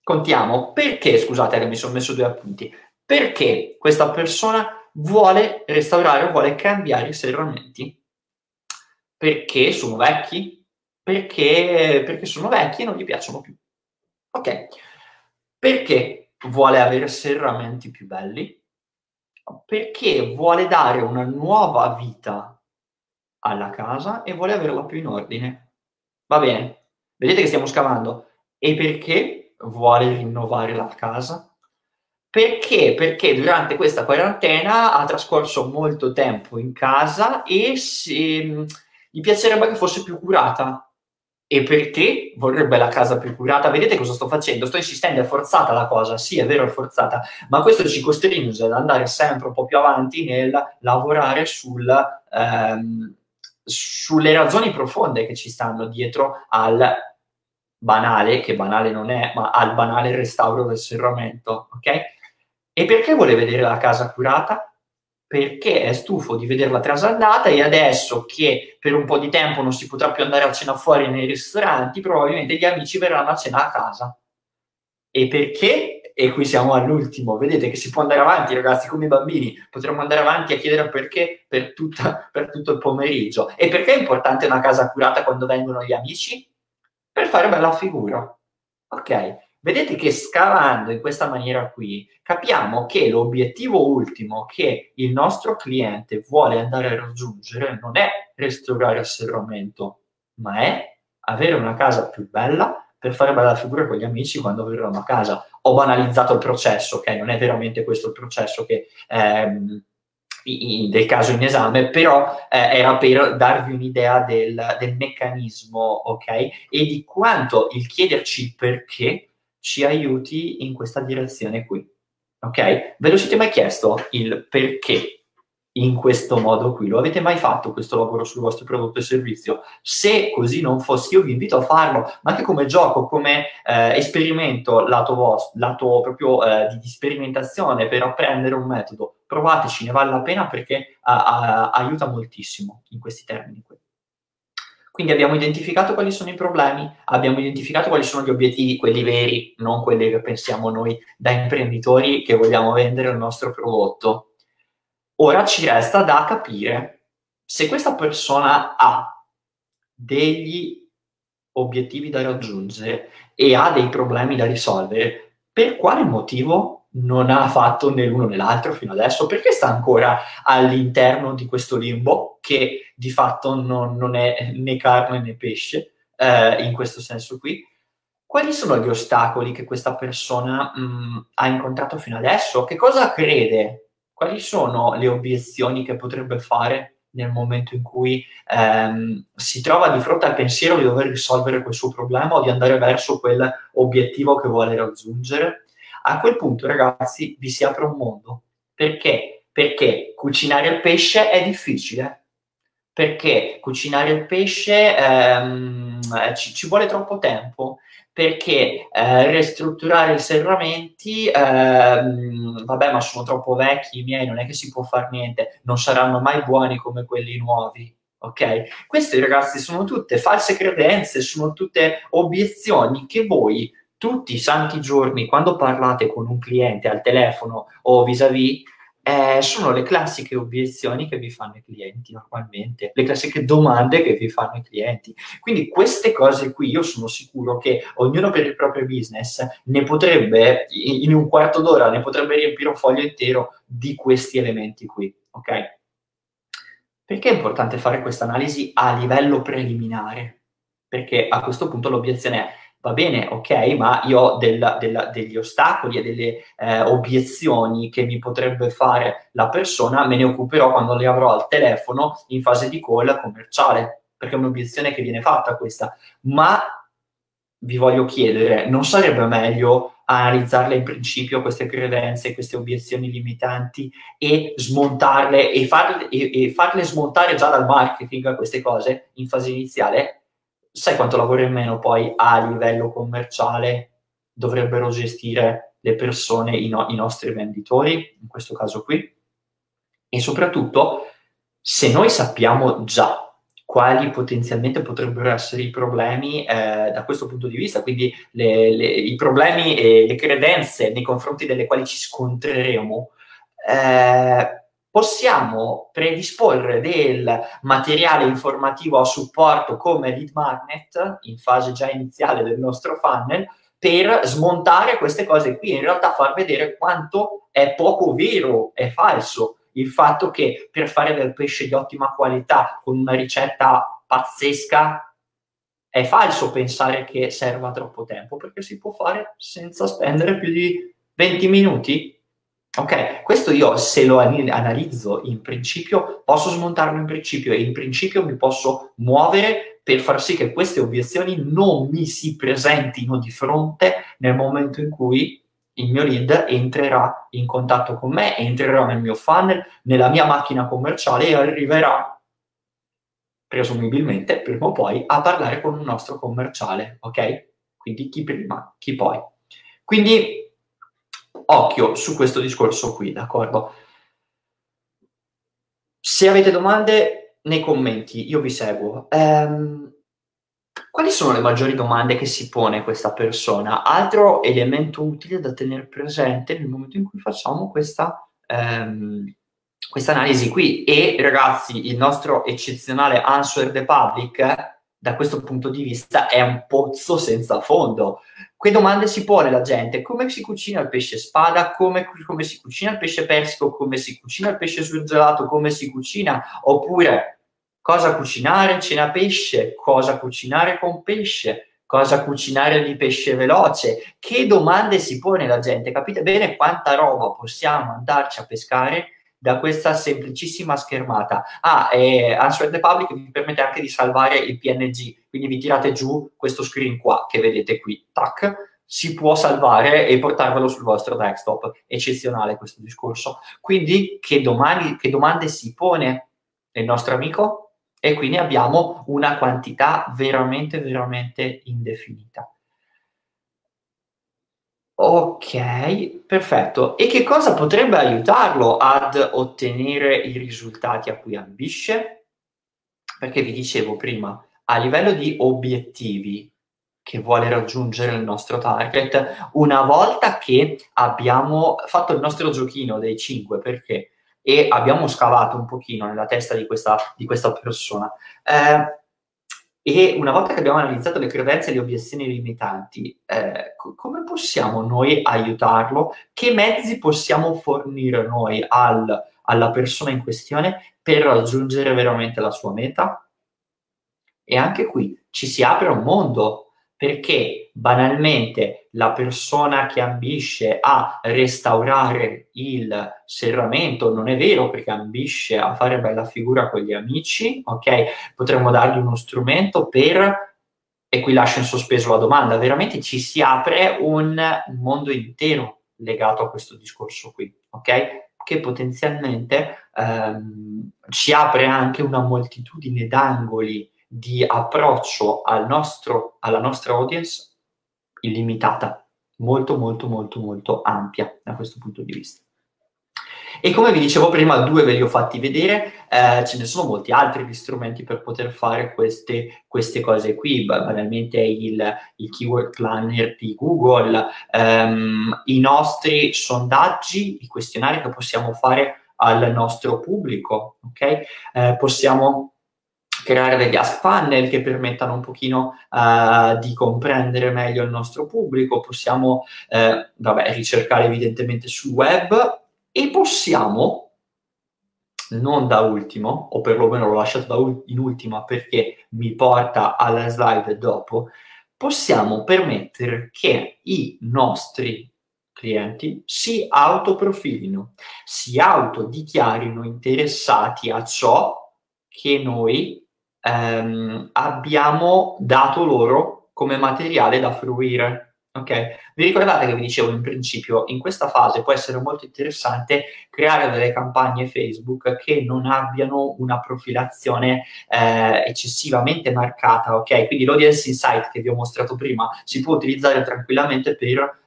contiamo perché, scusate che mi sono messo due appunti, perché questa persona vuole restaurare o vuole cambiare i serramenti. Perché sono vecchi? Perché sono vecchi e non gli piacciono più. Ok. Perché vuole avere serramenti più belli? Perché vuole dare una nuova vita alla casa e vuole averla più in ordine. Va bene? Vedete che stiamo scavando. E perché vuole rinnovare la casa? Perché? Perché durante questa quarantena ha trascorso molto tempo in casa e gli piacerebbe che fosse più curata. E perché vorrebbe la casa più curata? Vedete cosa sto facendo? Sto insistendo, è forzata la cosa, sì è vero è forzata, ma questo ci costringe ad andare sempre un po' più avanti nel lavorare sulle ragioni profonde che ci stanno dietro al banale, che banale non è, ma al banale restauro del serramento, ok? E perché vuole vedere la casa curata? Perché è stufo di vederla trasandata e adesso che per un po' di tempo non si potrà più andare a cena fuori nei ristoranti, probabilmente gli amici verranno a cena a casa. E perché? E qui siamo all'ultimo, vedete che si può andare avanti, ragazzi, come i bambini, potremmo andare avanti a chiedere perché per tutto il pomeriggio. E perché è importante una casa curata quando vengono gli amici? Per fare bella figura, ok? Vedete che scavando in questa maniera qui capiamo che l'obiettivo ultimo che il nostro cliente vuole andare a raggiungere non è restaurare il serramento, ma è avere una casa più bella per fare bella figura con gli amici quando verranno a casa. Ho banalizzato il processo, ok? Non è veramente questo il processo che del caso in esame, però era per darvi un'idea del meccanismo, ok? E di quanto il chiederci il perché ci aiuti in questa direzione qui, ok? Ve lo siete mai chiesto il perché in questo modo qui? Lo avete mai fatto questo lavoro sul vostro prodotto e servizio? Se così non fosse, io vi invito a farlo, ma anche come gioco, come esperimento lato proprio di sperimentazione per apprendere un metodo. Provateci, ne vale la pena perché aiuta moltissimo in questi termini qui. Quindi abbiamo identificato quali sono i problemi, abbiamo identificato quali sono gli obiettivi, quelli veri, non quelli che pensiamo noi da imprenditori che vogliamo vendere il nostro prodotto. Ora ci resta da capire se questa persona ha degli obiettivi da raggiungere e ha dei problemi da risolvere, per quale motivo non ha fatto né l'uno né l'altro fino adesso, perché sta ancora all'interno di questo limbo che di fatto non è né carne né pesce, in questo senso qui? Quali sono gli ostacoli che questa persona ha incontrato fino adesso? Che cosa crede? Quali sono le obiezioni che potrebbe fare nel momento in cui si trova di fronte al pensiero di dover risolvere quel suo problema o di andare verso quell'obiettivo che vuole raggiungere? A quel punto, ragazzi, vi si apre un mondo. Perché? Perché cucinare il pesce è difficile. Perché cucinare il pesce ci vuole troppo tempo. Perché ristrutturare i serramenti, vabbè, ma sono troppo vecchi i miei, non è che si può fare niente, non saranno mai buoni come quelli nuovi, ok? Queste, ragazzi, sono tutte false credenze, sono tutte obiezioni che voi tutti i santi giorni, quando parlate con un cliente al telefono o vis-à-vis, sono le classiche obiezioni che vi fanno i clienti normalmente, le classiche domande che vi fanno i clienti. Quindi queste cose qui, io sono sicuro che ognuno per il proprio business ne potrebbe, in un quarto d'ora, ne potrebbe riempire un foglio intero di questi elementi qui, ok? Perché è importante fare questa analisi a livello preliminare? Perché a questo punto l'obiezione è: va bene, ok, ma io ho degli ostacoli e delle obiezioni che mi potrebbe fare la persona, me ne occuperò quando le avrò al telefono in fase di call commerciale, perché è un'obiezione che viene fatta questa. Ma vi voglio chiedere, non sarebbe meglio analizzarle in principio queste credenze, queste obiezioni limitanti, e smontarle e farle smontare già dal marketing queste cose in fase iniziale? Sai quanto lavoro in meno poi a livello commerciale dovrebbero gestire le persone, i nostri venditori, in questo caso qui? E soprattutto, se noi sappiamo già quali potenzialmente potrebbero essere i problemi da questo punto di vista, quindi i problemi e le credenze nei confronti delle quali ci scontreremo, possiamo predisporre del materiale informativo a supporto come lead magnet in fase già iniziale del nostro funnel per smontare queste cose qui, in realtà far vedere quanto è poco vero, è falso il fatto che per fare del pesce di ottima qualità con una ricetta pazzesca è falso pensare che serva troppo tempo, perché si può fare senza spendere più di 20 minuti. Ok, questo io se lo analizzo in principio, posso smontarlo in principio e in principio mi posso muovere per far sì che queste obiezioni non mi si presentino di fronte nel momento in cui il mio lead entrerà in contatto con me, entrerà nel mio funnel, nella mia macchina commerciale e arriverà, presumibilmente, prima o poi, a parlare con un nostro commerciale, ok? Quindi chi prima, chi poi. Quindi occhio su questo discorso qui, d'accordo? Se avete domande nei commenti, io vi seguo. Quali sono le maggiori domande che si pone questa persona? Altro elemento utile da tenere presente nel momento in cui facciamo questa analisi qui. E ragazzi, il nostro eccezionale Answer the Public da questo punto di vista è un pozzo senza fondo. Che domande si pone la gente? Come si cucina il pesce spada? Come si cucina il pesce persico? Come si cucina il pesce surgelato? Come si cucina? Oppure, cosa cucinare? Cena pesce? Cosa cucinare con pesce? Cosa cucinare di pesce veloce? Che domande si pone la gente? Capite bene quanta roba possiamo andarci a pescare da questa semplicissima schermata. Answer the Public vi permette anche di salvare il PNG, quindi vi tirate giù questo screen qua, che vedete qui, tac, si può salvare e portarvelo sul vostro desktop. Eccezionale questo discorso. Quindi che domande si pone il nostro amico? E quindi abbiamo una quantità veramente, veramente indefinita. Ok, perfetto. E che cosa potrebbe aiutarlo ad ottenere i risultati a cui ambisce? Perché vi dicevo prima, a livello di obiettivi che vuole raggiungere il nostro target, una volta che abbiamo fatto il nostro giochino dei 5, perché? E abbiamo scavato un pochino nella testa di questa persona, E una volta che abbiamo analizzato le credenze e le obiezioni limitanti, come possiamo noi aiutarlo? Che mezzi possiamo fornire noi alla persona in questione per raggiungere veramente la sua meta? E anche qui ci si apre un mondo, perché banalmente la persona che ambisce a restaurare il serramento non è vero, perché ambisce a fare bella figura con gli amici, ok? Potremmo dargli uno strumento per... E qui lascio in sospeso la domanda. Veramente ci si apre un mondo intero legato a questo discorso qui, ok? Che potenzialmente ci apre anche una moltitudine d'angoli di approccio alla nostra audience illimitata, molto molto molto molto ampia da questo punto di vista. E come vi dicevo prima, 2 ve li ho fatti vedere, ce ne sono molti altri gli strumenti per poter fare queste cose qui, banalmente il keyword planner di Google, i nostri sondaggi, i questionari che possiamo fare al nostro pubblico, ok? Possiamo creare degli ask funnel che permettano un pochino di comprendere meglio il nostro pubblico, possiamo ricercare evidentemente sul web, e possiamo, non da ultimo, o perlomeno l'ho lasciato in ultima perché mi porta alla slide dopo, possiamo permettere che i nostri clienti si autoprofilino, si autodichiarino interessati a ciò che noi abbiamo dato loro come materiale da fruire, ok? Vi ricordate che vi dicevo in principio, in questa fase può essere molto interessante creare delle campagne Facebook che non abbiano una profilazione eccessivamente marcata, ok? Quindi l'audience insight che vi ho mostrato prima si può utilizzare tranquillamente per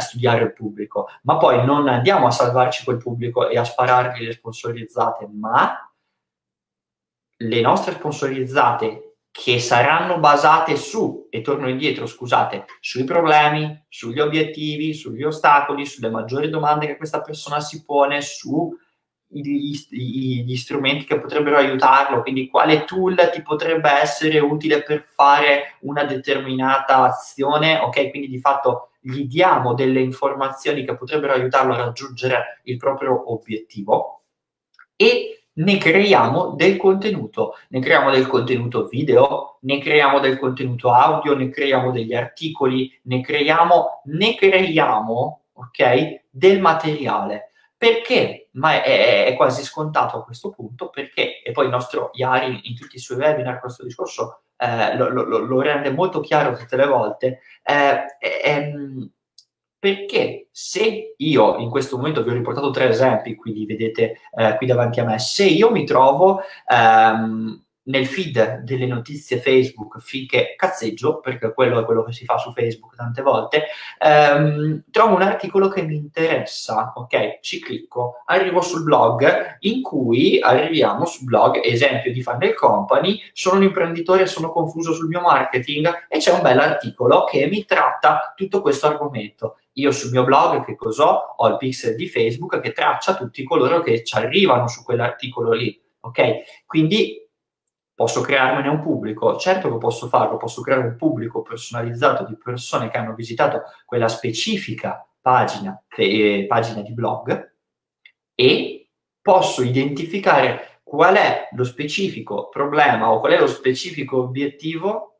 studiare il pubblico, ma poi non andiamo a salvarci quel pubblico e a sparargli le sponsorizzate, ma le nostre sponsorizzate che saranno basate su, e torno indietro, scusate, sui problemi, sugli obiettivi, sugli ostacoli, sulle maggiori domande che questa persona si pone, sugli strumenti che potrebbero aiutarlo, quindi quale tool ti potrebbe essere utile per fare una determinata azione, ok? Quindi di fatto gli diamo delle informazioni che potrebbero aiutarlo a raggiungere il proprio obiettivo e ne creiamo del contenuto. Ne creiamo del contenuto video, ne creiamo del contenuto audio, ne creiamo degli articoli, ne creiamo, ok, del materiale. Perché? Ma è quasi scontato a questo punto, perché, e poi il nostro Iari in tutti i suoi webinar questo discorso lo rende molto chiaro tutte le volte, perché se io in questo momento vi ho riportato 3 esempi, quindi vedete qui davanti a me, se io mi trovo nel feed delle notizie Facebook finché cazzeggio, perché quello è quello che si fa su Facebook tante volte, trovo un articolo che mi interessa, ok? Ci clicco, arrivo sul blog in cui arriviamo sul blog, esempio di Funnel Company, sono un imprenditore, sono confuso sul mio marketing e c'è un bell'articolo che mi tratta tutto questo argomento. Io sul mio blog che cos'ho? Ho il pixel di Facebook che traccia tutti coloro che ci arrivano su quell'articolo lì, ok? Quindi posso crearmene un pubblico, certo che posso farlo, posso creare un pubblico personalizzato di persone che hanno visitato quella specifica pagina di blog, e posso identificare qual è lo specifico problema o qual è lo specifico obiettivo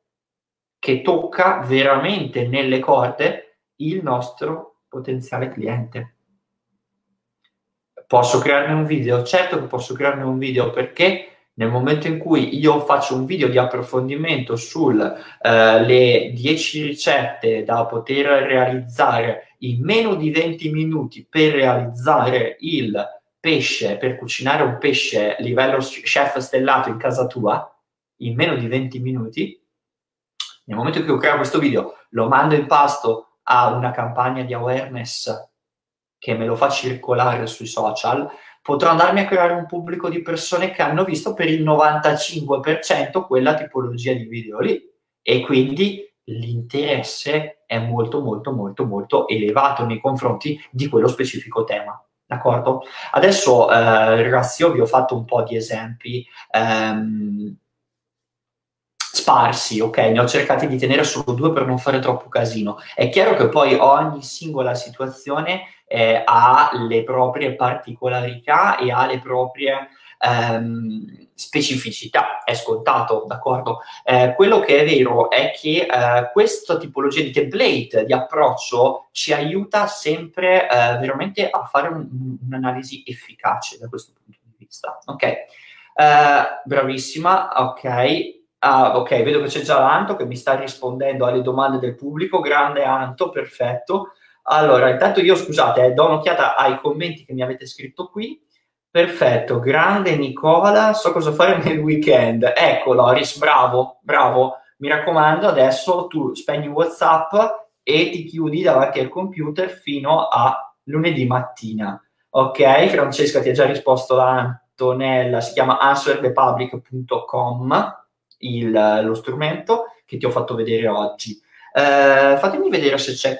che tocca veramente nelle corde il nostro potenziale cliente. Posso crearne un video? Certo che posso crearne un video, perché nel momento in cui io faccio un video di approfondimento sulle 10 ricette da poter realizzare in meno di 20 minuti per realizzare il pesce, per cucinare un pesce livello chef stellato in casa tua, in meno di 20 minuti, nel momento in cui io creo questo video, lo mando in pasto a una campagna di awareness che me lo fa circolare sui social, potrò andarmi a creare un pubblico di persone che hanno visto per il 95% quella tipologia di video lì, e quindi l'interesse è molto molto molto molto elevato nei confronti di quello specifico tema, d'accordo? Adesso ragazzi, io vi ho fatto un po' di esempi sparsi, ok? Ne ho cercati di tenere solo due per non fare troppo casino. È chiaro che poi ogni singola situazione ha le proprie particolarità e ha le proprie specificità, è scontato, d'accordo? Quello che è vero è che questa tipologia di template, di approccio, ci aiuta sempre veramente a fare un'analisi efficace da questo punto di vista, ok? Bravissima, ok. Ah, ok, vedo che c'è già l'Anto che mi sta rispondendo alle domande del pubblico. Grande Anto, perfetto. Allora, intanto io, scusate, do un'occhiata ai commenti che mi avete scritto qui. Perfetto, grande Nicola, so cosa fare nel weekend. Ecco, Loris, bravo, bravo. Mi raccomando, adesso tu spegni WhatsApp e ti chiudi davanti al computer fino a lunedì mattina. Ok, Francesca ti ha già risposto l'Antonella, si chiama answerthepublic.com. Lo strumento che ti ho fatto vedere oggi. Fatemi vedere se c'è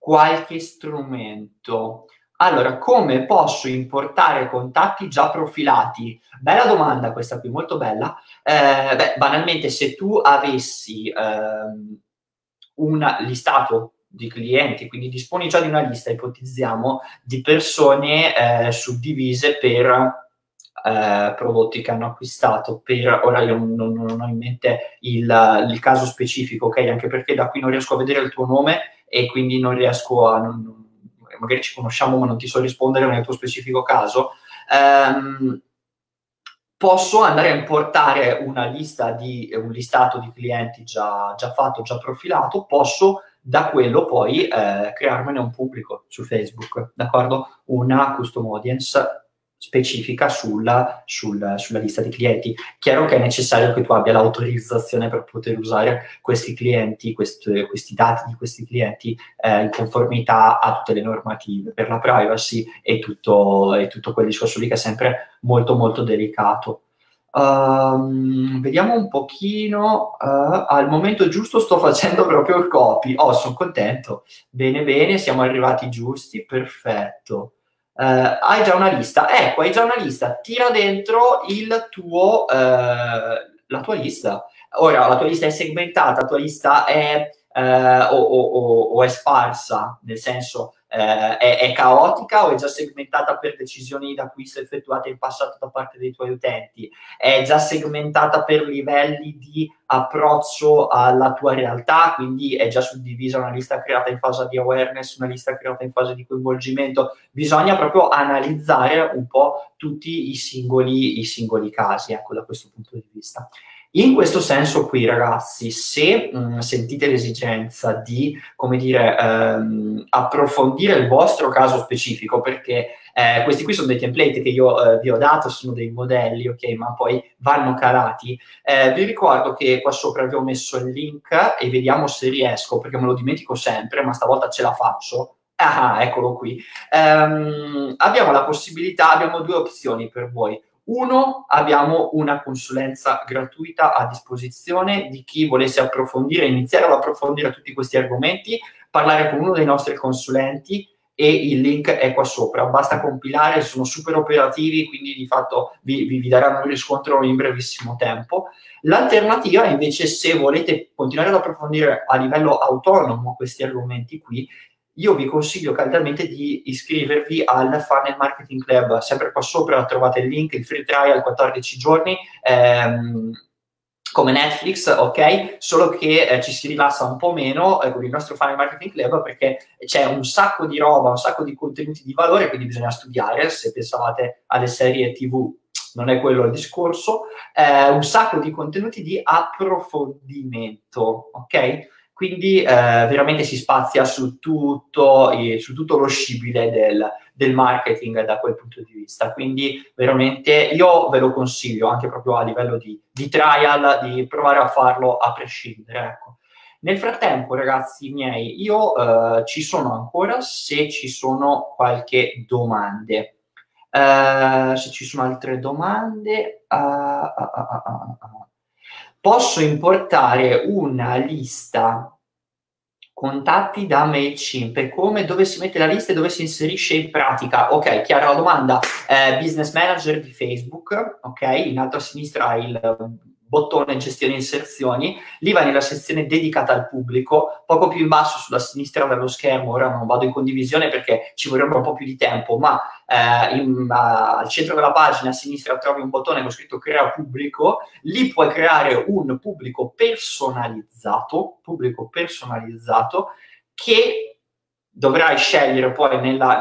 qualche strumento. Allora, come posso importare contatti già profilati? Bella domanda questa qui, molto bella. Beh, banalmente, se tu avessi un listato di clienti, quindi disponi già di una lista, ipotizziamo, di persone suddivise per prodotti che hanno acquistato, per ora io non ho in mente il caso specifico, ok? Anche perché da qui non riesco a vedere il tuo nome e quindi non riesco a magari ci conosciamo ma non ti so rispondere nel tuo specifico caso. Posso andare a importare un listato di clienti già fatto, già profilato, posso da quello poi crearmene un pubblico su Facebook, d'accordo? Una custom audience specifica sulla lista di clienti. Chiaro che è necessario che tu abbia l'autorizzazione per poter usare questi clienti, questi dati di questi clienti in conformità a tutte le normative per la privacy e tutto quel discorso lì che è sempre molto molto delicato. Vediamo un pochino. Al momento giusto sto facendo proprio il copy. Oh, sono contento. Bene, bene, siamo arrivati giusti, perfetto. Hai già una lista, ecco, hai già una lista, tira dentro la tua lista. Ora, la tua lista è segmentata, la tua lista è o è sparsa, nel senso è caotica o è già segmentata per decisioni d'acquisto effettuate in passato da parte dei tuoi utenti, è già segmentata per livelli di approccio alla tua realtà, quindi è già suddivisa una lista creata in fase di awareness, una lista creata in fase di coinvolgimento. Bisogna proprio analizzare un po' tutti i singoli casi, ecco, da questo punto di vista. In questo senso qui, ragazzi, se sentite l'esigenza di, come dire, approfondire il vostro caso specifico, perché questi qui sono dei template che io vi ho dato, sono dei modelli, ok, ma poi vanno calati, vi ricordo che qua sopra vi ho messo il link e vediamo se riesco, perché me lo dimentico sempre, ma stavolta ce la faccio. Ah, eccolo qui. Abbiamo la possibilità, abbiamo due opzioni per voi. Uno, abbiamo una consulenza gratuita a disposizione di chi volesse approfondire, iniziare ad approfondire tutti questi argomenti, parlare con uno dei nostri consulenti, e il link è qua sopra. Basta compilare, sono super operativi, quindi di fatto vi daranno un riscontro in brevissimo tempo. L'alternativa invece, se volete continuare ad approfondire a livello autonomo questi argomenti qui, io vi consiglio caldamente di iscrivervi al Funnel Marketing Club. Sempre qua sopra trovate il link, il free trial, 14 giorni, come Netflix, ok? Solo che ci si rilassa un po' meno con il nostro Funnel Marketing Club, perché c'è un sacco di roba, un sacco di contenuti di valore, quindi bisogna studiare. Se pensavate alle serie TV, non è quello il discorso. Un sacco di contenuti di approfondimento, ok? Quindi veramente si spazia su tutto lo scibile del marketing da quel punto di vista. Quindi veramente io ve lo consiglio anche proprio a livello di trial, di provare a farlo a prescindere. Ecco. Nel frattempo, ragazzi miei, io ci sono ancora se ci sono qualche domande. Se ci sono altre domande... Posso importare una lista contatti da MailChimp e come, dove si mette la lista e dove si inserisce in pratica? Ok, chiara la domanda. Business Manager di Facebook, ok, in alto a sinistra hai il bottone gestione inserzioni, lì vai nella sezione dedicata al pubblico, poco più in basso sulla sinistra dello schermo, ora non vado in condivisione perché ci vorrebbe un po' più di tempo, ma al centro della pagina a sinistra trovi un bottone con scritto crea pubblico, lì puoi creare un pubblico personalizzato che dovrai scegliere poi nella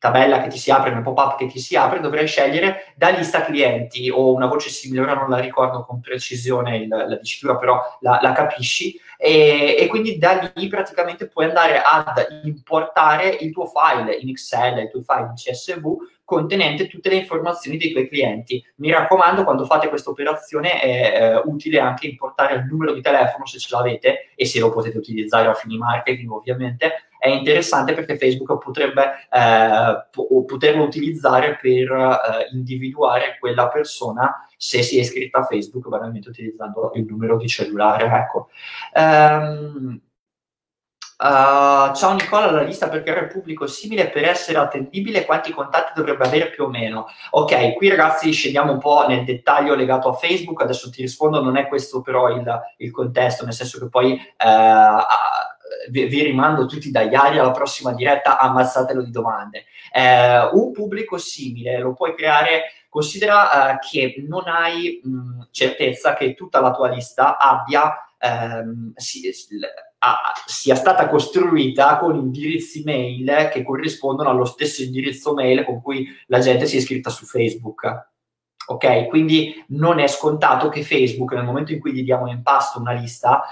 tabella che ti si apre, nel pop-up che ti si apre, dovrai scegliere da lista clienti o una voce simile, ora non la ricordo con precisione la dicitura, però la capisci, e quindi da lì praticamente puoi andare ad importare il tuo file in Excel, il tuo file in CSV, contenente tutte le informazioni dei tuoi clienti. Mi raccomando, quando fate questa operazione è utile anche importare il numero di telefono, se ce l'avete, e se lo potete utilizzare a fini marketing ovviamente, è interessante perché Facebook potrebbe poterlo utilizzare per individuare quella persona se si è iscritta a Facebook, veramente utilizzando il numero di cellulare, ecco. Ciao Nicola, la lista per creare pubblico simile per essere attendibile, quanti contatti dovrebbe avere più o meno? Ok, qui ragazzi scendiamo un po' nel dettaglio legato a Facebook, adesso ti rispondo, non è questo però il contesto, nel senso che poi... vi rimando tutti da Iari alla prossima diretta, ammazzatelo di domande. Un pubblico simile lo puoi creare, considera che non hai certezza che tutta la tua lista abbia sia stata costruita con indirizzi mail che corrispondono allo stesso indirizzo mail con cui la gente si è iscritta su Facebook. Ok, quindi non è scontato che Facebook, nel momento in cui gli diamo in pasto una lista,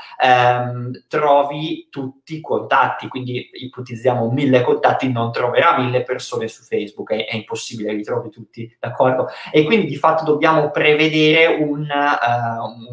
trovi tutti i contatti, quindi ipotizziamo 1000 contatti, non troverà 1000 persone su Facebook, è impossibile, li trovi tutti, d'accordo? E quindi di fatto dobbiamo prevedere un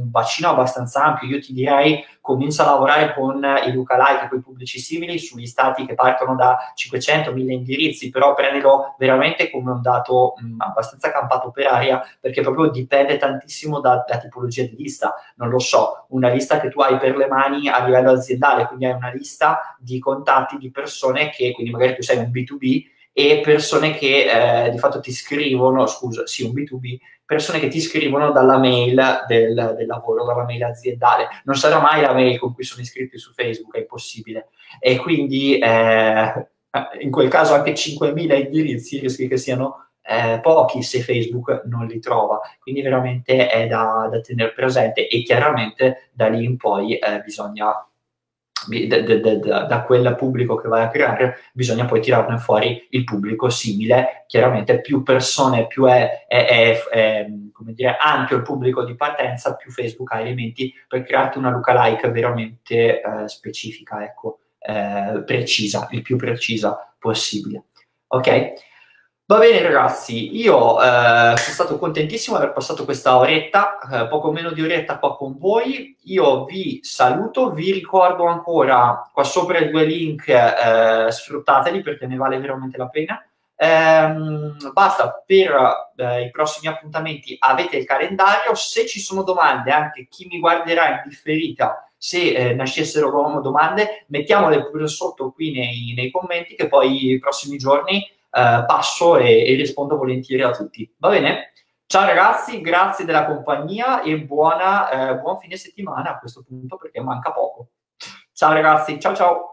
bacino abbastanza ampio, io ti direi comincia a lavorare con i lookalike, con i pubblici simili, sugli stati che partono da 500-1000 indirizzi, però prendilo veramente come un dato abbastanza campato per aria, perché proprio dipende tantissimo dalla tipologia di lista, non lo so, una lista che tu hai per le mani a livello aziendale, quindi hai una lista di contatti di persone che, quindi magari tu sei un B2B e persone che di fatto ti scrivono, scusa, sì, un B2B, persone che ti scrivono dalla mail del lavoro, dalla mail aziendale, non sarà mai la mail con cui sono iscritti su Facebook, è impossibile, e quindi in quel caso anche 5.000 indirizzi rischi che siano pochi se Facebook non li trova, quindi veramente è da tenere presente, e chiaramente da lì in poi bisogna da quel pubblico che vai a creare bisogna poi tirarne fuori il pubblico simile, chiaramente più persone, più è come dire, ampio il pubblico di partenza, più Facebook ha elementi per crearti una lookalike veramente specifica, ecco, precisa, il più precisa possibile, ok? Va bene ragazzi, io sono stato contentissimo di aver passato questa oretta, poco meno di oretta qua con voi, io vi saluto, vi ricordo ancora qua sopra i due link, sfruttateli perché ne vale veramente la pena, basta per i prossimi appuntamenti avete il calendario, se ci sono domande, anche chi mi guarderà in differita, se nascessero domande, mettiamole pure sotto qui nei commenti che poi i prossimi giorni passo e rispondo volentieri a tutti, va bene? Ciao ragazzi, grazie della compagnia e buon fine settimana a questo punto perché manca poco. Ciao ragazzi, ciao ciao!